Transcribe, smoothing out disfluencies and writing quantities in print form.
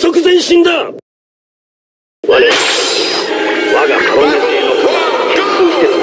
即前進だ。我がハロンド系の一徹